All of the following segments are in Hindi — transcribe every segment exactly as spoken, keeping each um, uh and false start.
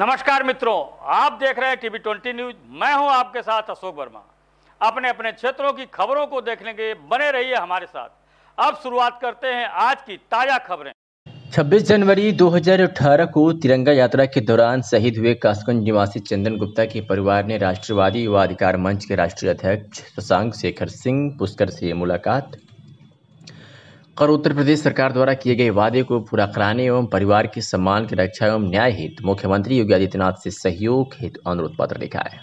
नमस्कार मित्रों, आप देख रहे हैं टीवी ट्वेंटी न्यूज। मैं हूं आपके साथ अशोक वर्मा। अपने अपने क्षेत्रों की खबरों को देखने के लिए बने रहिए हमारे साथ। अब शुरुआत करते हैं आज की ताजा खबरें। छब्बीस जनवरी दो हज़ार अठारह को तिरंगा यात्रा के दौरान शहीद हुए कासगंज निवासी चंदन गुप्ता के परिवार ने राष्ट्रवादी युवा अधिकार मंच के राष्ट्रीय अध्यक्ष शशांक शेखर सिंह पुष्कर से मुलाकात और उत्तर प्रदेश सरकार द्वारा किए गए वादे को पूरा कराने एवं परिवार के सम्मान की रक्षा एवं न्याय हित मुख्यमंत्री योगी आदित्यनाथ से सहयोग हेतु अनुरोध पत्र लिखा है।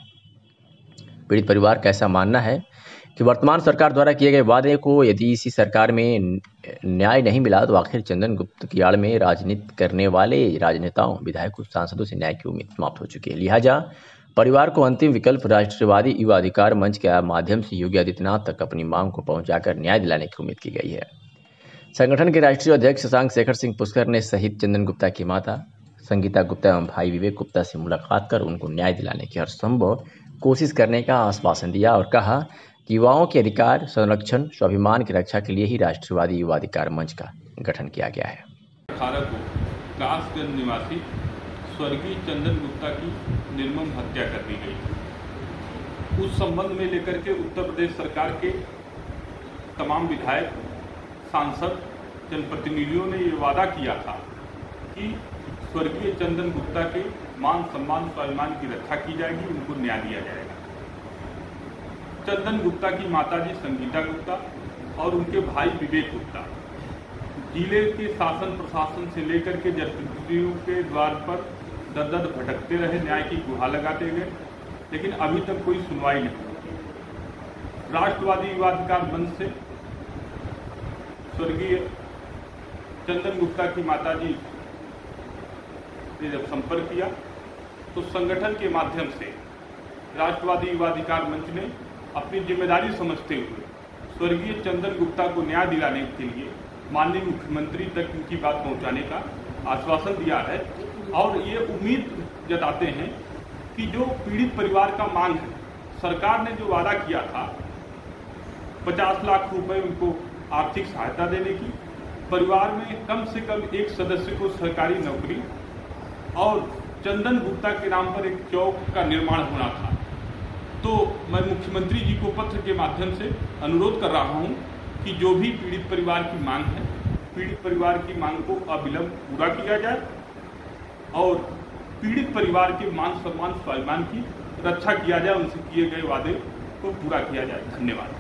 पीड़ित परिवार का ऐसा मानना है कि वर्तमान सरकार द्वारा किए गए वादे को यदि इसी सरकार में न्याय नहीं मिला तो आखिर चंदन गुप्त की आड़ में राजनीति करने वाले राजनेताओं, विधायकों, सांसदों से न्याय की उम्मीद समाप्त हो चुकी है। लिहाजा परिवार को अंतिम विकल्प राष्ट्रवादी युवा अधिकार मंच के माध्यम से योगी आदित्यनाथ तक अपनी मांग को पहुँचाकर न्याय दिलाने की उम्मीद की गई है। संगठन के राष्ट्रीय अध्यक्ष शशांक शेखर सिंह पुष्कर ने शहीद चंदन गुप्ता की माता संगीता गुप्ता एवं भाई विवेक गुप्ता से मुलाकात कर उनको न्याय दिलाने की हर संभव कोशिश करने का आश्वासन दिया और कहा कि युवाओं के अधिकार संरक्षण स्वाभिमान की रक्षा के लिए ही राष्ट्रवादी युवा अधिकार मंच का गठन किया गया है। अठारह को कासगंज निवासी स्वर्गीय चंदन गुप्ता की निर्मम हत्या कर दी गई, उस संबंध में लेकर के उत्तर प्रदेश सरकार के तमाम विधायक, सांसद, जनप्रतिनिधियों ने ये वादा किया था कि स्वर्गीय चंदन गुप्ता के मान सम्मान स्वाभिमान की रक्षा की जाएगी, उनको न्याय दिया जाएगा। चंदन गुप्ता की माताजी संगीता गुप्ता और उनके भाई विवेक गुप्ता जिले के शासन प्रशासन से लेकर के जनप्रतिनिधियों के द्वार पर दर दर भटकते रहे, न्याय की गुहार लगाते गए, लेकिन अभी तक कोई सुनवाई नहीं हुई। राष्ट्रवादी युवा अधिकार मंच से स्वर्गीय चंदन गुप्ता की माताजी ने जब संपर्क किया तो संगठन के माध्यम से राष्ट्रवादी युवा अधिकार मंच ने अपनी जिम्मेदारी समझते हुए स्वर्गीय चंदन गुप्ता को न्याय दिलाने के लिए माननीय मुख्यमंत्री तक उनकी बात पहुंचाने का आश्वासन दिया है और ये उम्मीद जताते हैं कि जो पीड़ित परिवार का मांग है, सरकार ने जो वादा किया था पचास लाख रुपये उनको आर्थिक सहायता देने की, परिवार में कम से कम एक सदस्य को सरकारी नौकरी और चंदन गुप्ता के नाम पर एक चौक का निर्माण होना था, तो मैं मुख्यमंत्री जी को पत्र के माध्यम से अनुरोध कर रहा हूं कि जो भी पीड़ित परिवार की मांग है, पीड़ित परिवार की मांग को अविलंब पूरा किया जाए और पीड़ित परिवार के मान सम्मान स्वाभिमान की रक्षा किया जाए, उनसे किए गए वादे को पूरा किया जाए। धन्यवाद।